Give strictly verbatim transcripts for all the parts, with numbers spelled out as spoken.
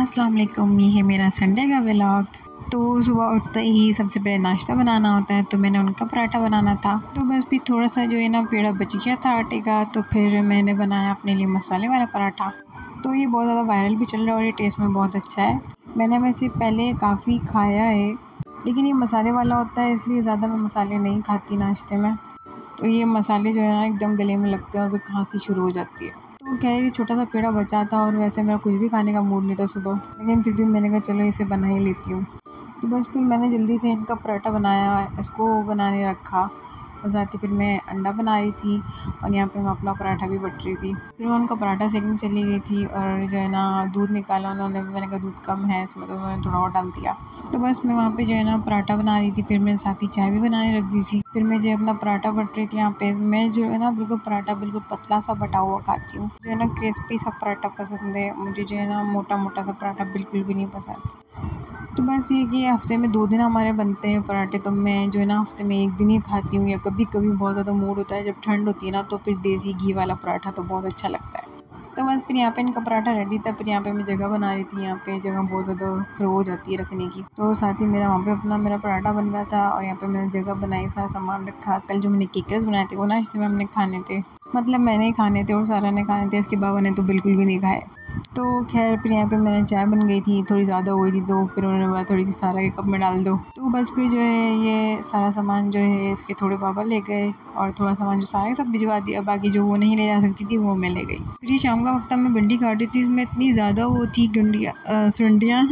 अस्सलाम वालेकुम, ये है मेरा संडे का व्लॉग। तो सुबह उठते ही सबसे पहले नाश्ता बनाना होता है, तो मैंने उनका पराठा बनाना था। तो बस भी थोड़ा सा जो है ना पेड़ा बच गया था आटे का, तो फिर मैंने बनाया अपने लिए मसाले वाला पराठा। तो ये बहुत ज़्यादा वायरल भी चल रहा है और ये टेस्ट में बहुत अच्छा है। मैंने वैसे पहले काफ़ी खाया है, लेकिन ये मसाले वाला होता है इसलिए ज़्यादा मैं मसाले नहीं खाती नाश्ते में। तो ये मसाले जो है ना एकदम गले में लगते हैं और फिर खांसी शुरू हो जाती है। तो क्या ये छोटा सा पेड़ा बचा था और वैसे मेरा कुछ भी खाने का मूड नहीं था सुबह, लेकिन फिर भी मैंने कहा चलो इसे बना ही लेती हूँ। तो बस फिर मैंने जल्दी से इनका पराठा बनाया, इसको बनाने रखा और साथ ही फिर मैं अंडा बना रही थी और यहाँ पे मैं अपना पराठा भी बट रही थी। फिर मैं उनका पराठा सेकने चली गई थी और जो है ना दूध निकाला उन्होंने, मैंने कहा दूध कम है इसमें, तो उन्होंने थोड़ा और डाल दिया। तो बस मैं वहाँ पे जो है ना पराठा बना रही थी, फिर मैंने साथ ही चाय भी बनाने रख दी थी। फिर मैं जो अपना पराठा बट रही थी, यहाँ पे मैं जो है ना बिल्कुल पराठा बिल्कुल पतला सा बटा हुआ खाती हूँ। जो है ना क्रिस्पी सा पराठा पसंद है मुझे, जो है ना मोटा मोटा सा पराठा बिल्कुल भी नहीं पसंद। तो बस ये कि हफ़्ते में दो दिन हमारे बनते हैं पराठे, तो मैं जो है ना हफ़्ते में एक दिन ही खाती हूँ, या कभी कभी बहुत ज़्यादा मूड होता है जब ठंड होती है ना, तो फिर देसी घी वाला पराठा तो बहुत अच्छा लगता है। तो बस फिर यहाँ पे इनका पराठा रेडी था। फिर यहाँ पे मैं जगह बना रही थी, यहाँ पे जगह बहुत ज़्यादा ख़राब हो जाती है रखने की। तो साथ ही मेरा वहाँ पर अपना मेरा पराठा बन रहा था और यहाँ पर मैंने जगह बनाई, सारा सामान रखा। कल जो मैंने केकर्स बनाए थे वो नाश्ते में हमने खाने थे, मतलब मैंने ही खाने थे और सारा ने खाने थे, इसके बाबा ने तो बिल्कुल भी नहीं खाए। तो खैर फिर यहाँ पे मैंने चाय बन गई थी, थोड़ी ज़्यादा हो गई थी, तो फिर उन्होंने बोला थोड़ी सी सारा के कप में डाल दो। तो बस फिर जो है ये सारा सामान जो है इसके थोड़े बाबा ले गए और थोड़ा सामान जो सारा के साथ भिजवा दिया, बाकी जो वो नहीं ले जा सकती थी वो मैं ले गई। फिर ये शाम का वक्त मैं भिंडी काट रही थी, इसमें इतनी ज़्यादा वो थी गंडिया सुंडियाँ,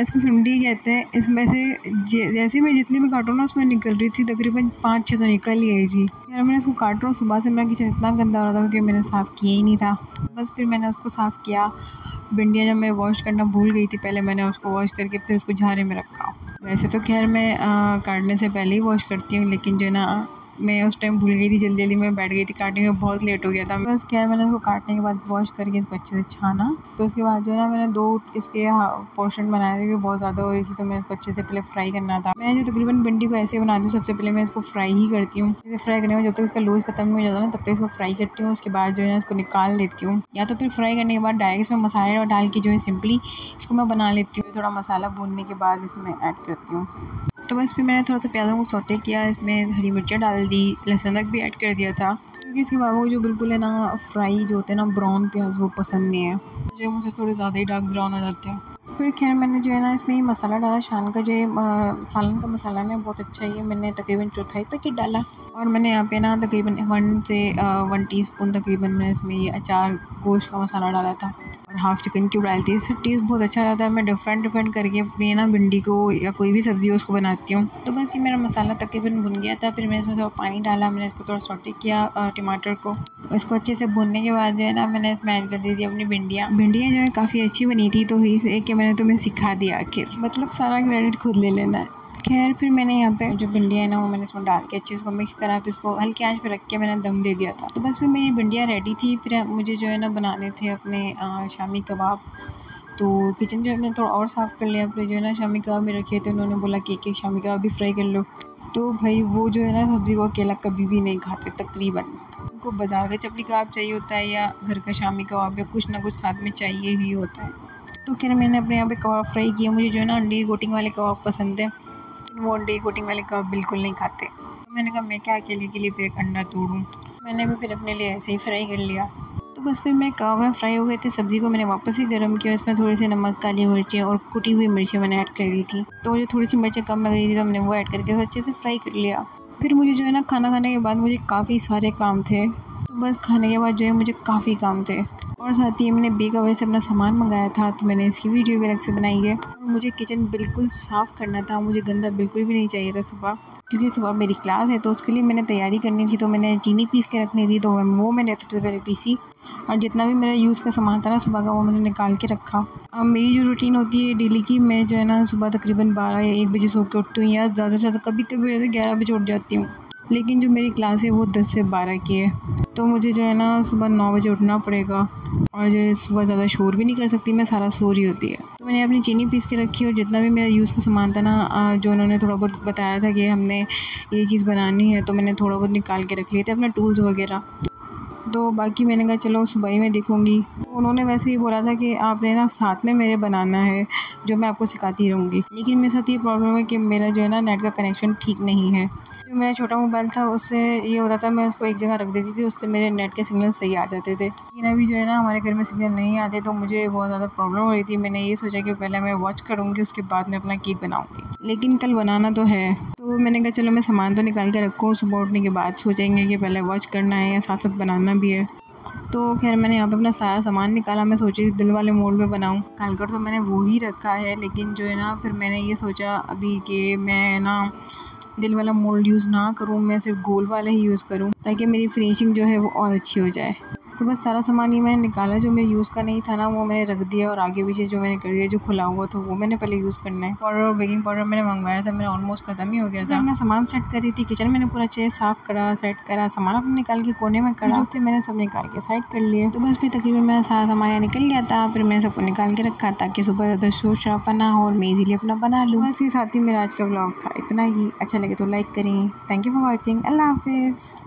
इसको सुंडी कहते हैं। इसमें से जैसे मैं जितनी भी काटूँ ना उसमें निकल रही थी, तकरीबन पाँच छः तो निकल ही आई थी। यार मैंने इसको काट रहा हूँ, सुबह से मेरा किचन इतना गंदा हो रहा था क्योंकि मैंने साफ़ किया ही नहीं था। बस फिर मैंने उसको साफ़ किया। भिंडियाँ जब मैं वॉश करना भूल गई थी, पहले मैंने उसको वॉश करके फिर उसको झाड़े में रखा। वैसे तो खैर मैं आ, काटने से पहले ही वॉश करती हूँ, लेकिन जो ना मैं उस टाइम भूल गई थी, जल्दी जल्दी मैं बैठ गई थी काटने में, बहुत लेट हो गया था। बस खैर मैंने उसको काटने के बाद वॉश करके इसको अच्छे से छाना। तो उसके बाद जो है ना मैंने दो इसके पोर्शन बनाए थे, बहुत ज़्यादा हो रही थी, तो मैं इसको अच्छे से पहले फ्राई करना था। मैं जो तकरीबन भिंडी को ऐसे बनाती हूँ, सबसे पहले मैं इसको फ्राई ही करती हूँ। जैसे फ्राई करने में जब तक इसका लूज खत्म नहीं हो जाता ना तब तक इसको फ्राई करती हूँ। उसके बाद जो है ना इसको निकाल लेती हूँ, या तो फिर फ्राई करने के बाद डायरेक्ट इसमें मसाले और डाल के जो है सिंपली इसको मैं बना लेती हूँ। थोड़ा मसाला भूनने के बाद इसमें ऐड करती हूँ। तो बस फिर मैंने थोड़ा सा प्याज़ों को सौटे किया, इसमें हरी मिर्चें डाल दी, लहसुन तक भी ऐड कर दिया था, क्योंकि इसके बाबा को जो बिल्कुल है ना फ्राई जो होते हैं ना ब्राउन प्याज वो पसंद नहीं है, जो मुझसे थोड़े ज़्यादा ही डार्क ब्राउन हो जाते हैं। फिर खैर मैंने जो है ना इसमें मसाला डाला, शान का जो है सालन का मसाला है बहुत अच्छा है, मैंने तकरीबन चौथाई पैकेट डाला। और मैंने यहाँ पे ना तकरीबन वन से वन टी स्पून तकरीबन मैंने इसमें ये अचार गोश्त का मसाला डाला था और हाफ़ चिकन क्यूब डाली थी। इससे टेस्ट बहुत अच्छा आता है। मैं डिफरेंट डिफरेंट करके अपनी ना भिंडी को या कोई भी सब्ज़ी हो उसको बनाती हूँ। तो बस ये मेरा मसाला तकरीबन भुन गया था। फिर मैंने इसमें थोड़ा पानी डाला, मैंने इसको थोड़ा सॉटे किया टमाटर को, इसको अच्छे से भुनने के बाद जो है ना मैंने इसमें ऐड कर दी थी अपनी भिंडियाँ। भिंडियाँ जो है काफ़ी अच्छी बनी थी, तो ही से कि मैंने तुम्हें सिखा दिया, आखिर मतलब सारा क्रेडिट खुद ले लेना है। खैर फिर मैंने यहाँ पे जो भिंडियाँ है ना वो मैंने इसमें डाल के अच्छे इसको मिक्स करा, फिर इसको हल्की आंच पे रख के मैंने दम दे दिया था। तो बस फिर मेरी भिंडियाँ रेडी थी। फिर मुझे जो है ना बनाने थे अपने शामी कबाब, तो किचन जो है मैंने थोड़ा और साफ़ कर लिया। फिर जो है ना शामी कबाब में रखे थे, उन्होंने बोला कि एक एक शामी कबाब भी फ्राई कर लो। तो भाई वो जो है ना सब्ज़ी को अकेला कभी भी नहीं खाते तकरीबन, उनको बाज़ार का चपली कबाब चाहिए होता है या घर का शामी कबाब या कुछ ना कुछ साथ में चाहिए ही होता है। तो खैर मैंने अपने यहाँ पे कबाब फ्राई किया। मुझे जो है ना अंडे कोटिंग वाले कबाब पसंद है, वो अंडे कोटिंग वाले कबाब बिल्कुल नहीं खाते। तो मैंने कहा मैं क्या अकेले के लिए फिर एक अंडा तोड़ूं, मैंने भी फिर अपने लिए ऐसे ही फ्राई कर लिया। तो बस फिर मैं कबाब फ्राई हो गए थे, सब्ज़ी को मैंने वापस ही गर्म किया, इसमें थोड़ी सी नमक, काली मिर्चें और कुटी हुई मिर्चें मैंने ऐड कर दी थी। तो मुझे थोड़ी सी मिर्चें कम लग रही थी, तो हमने वो ऐड करके अच्छे से फ्राई कर लिया। फिर मुझे जो है ना खाना खाने के बाद मुझे काफ़ी सारे काम थे, तो बस खाने के बाद जो है मुझे काफ़ी काम थे। और साथ ही मैंने बेक अवे से अपना सामान मंगाया था, तो मैंने इसकी वीडियो भी अलग से बनाई है। मुझे किचन बिल्कुल साफ़ करना था, मुझे गंदा बिल्कुल भी नहीं चाहिए था सुबह, क्योंकि सुबह मेरी क्लास है तो उसके लिए मैंने तैयारी करनी थी। तो मैंने चीनी पीस के रखनी थी, तो वो मैंने सबसे पहले पीसी और जितना भी मेरा यूज़ का सामान था ना सुबह का वो मैंने निकाल के रखा। अब मेरी जो रूटीन होती है डेली की, मैं जो है ना सुबह तकरीबन बारह या एक बजे सो के उठती हूँ, या ज़्यादा से ज़्यादा कभी कभी ग्यारह बजे उठ जाती हूँ, लेकिन जो मेरी क्लास है वो दस से बारह की है, तो मुझे जो है ना सुबह नौ बजे उठना पड़ेगा और जो सुबह ज़्यादा शोर भी नहीं कर सकती, मैं सारा शोर ही होती है। तो मैंने अपनी चीनी पीस के रखी और जितना भी मेरा यूज़ का सामान था ना, जो उन्होंने थोड़ा बहुत बताया था कि हमने ये चीज़ बनानी है, तो मैंने थोड़ा बहुत निकाल के रख लिए थे अपना टूल्स वगैरह। तो बाकी मैंने कहा चलो सुबह ही मैं देखूँगी। उन्होंने वैसे ही बोला था कि आपने ना साथ में मेरे बनाना है जो मैं आपको सिखाती रहूँगी, लेकिन मेरे साथ ये प्रॉब्लम है कि मेरा जो है ना नेट का कनेक्शन ठीक नहीं है। जो मेरा छोटा मोबाइल था उससे ये होता था मैं उसको एक जगह रख देती थी, उससे मेरे नेट के सिग्नल सही आ जाते थे, लेकिन अभी जो है ना हमारे घर में सिग्नल नहीं आते तो मुझे बहुत ज़्यादा प्रॉब्लम हो रही थी। मैंने ये सोचा कि पहले मैं वॉच करूँगी उसके बाद मैं अपना केक बनाऊँगी, लेकिन कल बनाना तो है। तो मैंने कहा चलो मैं सामान तो निकाल के रखूँ, सुबह उठने के बाद सोचेंगे कि पहले वॉच करना है या साथ साथ बनाना भी है। तो खैर मैंने यहाँ पे अपना सारा सामान निकाला, मैं सोची दिल वाले मोल्ड में बनाऊँ। निकाल कर तो मैंने वो ही रखा है, लेकिन जो है ना फिर मैंने ये सोचा अभी कि मैं ना दिल वाला मोल्ड यूज़ ना करूँ, मैं सिर्फ गोल वाला ही यूज़ करूँ ताकि मेरी फिनिशिंग जो है वो और अच्छी हो जाए। तो बस सारा सामान ही मैंने निकाला, जो मेरे यूज़ का नहीं था ना वो मैंने रख दिया, और आगे पीछे जो मैंने कर दिया जो खुला हुआ था वो मैंने पहले यूज़ करना है। पाउडर और बेकिंग पाउडर मैंने मंगवाया था, मेरा ऑलमोस्ट ख़त्म ही हो गया था। मैं सामान सेट कर रही थी किचन, मैंने पूरा चेज साफ़ करा, सेट करा, सामान अपने निकाल के कोने में करा, जो थे मैंने सब निकाल के साइड कर लिए। तो बस भी तकरीबन मेरा सारा सामान यहाँ निकल गया था, फिर मैंने सबको निकाल के रखा ताकि सुबह ज़्यादा शोर शराबा ना हो और मैं इजीली अपना बना लूँ। बस ये साथ ही मेरा आज का व्लॉग था। इतना ही अच्छा लगे तो लाइक करें। Thank you for watching. अल्लाह हाफिज़।